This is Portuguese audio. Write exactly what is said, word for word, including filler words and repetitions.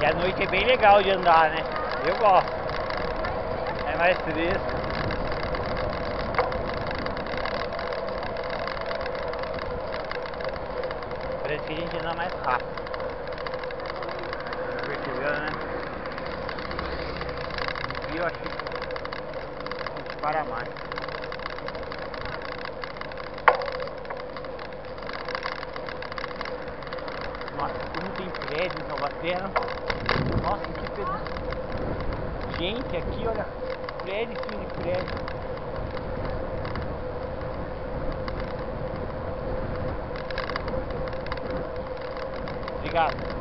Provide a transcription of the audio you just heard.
E à noite é bem legal de andar, né? Eu gosto. É mais fresco. Prefiro a gente andar mais rápido. Tá percebendo, né? E eu acho que a gente para mais. Nossa, como tem prédio em Salvaterra. Nossa, que pedaço. Gente, aqui olha, prédio em cima de prédio. Obrigado.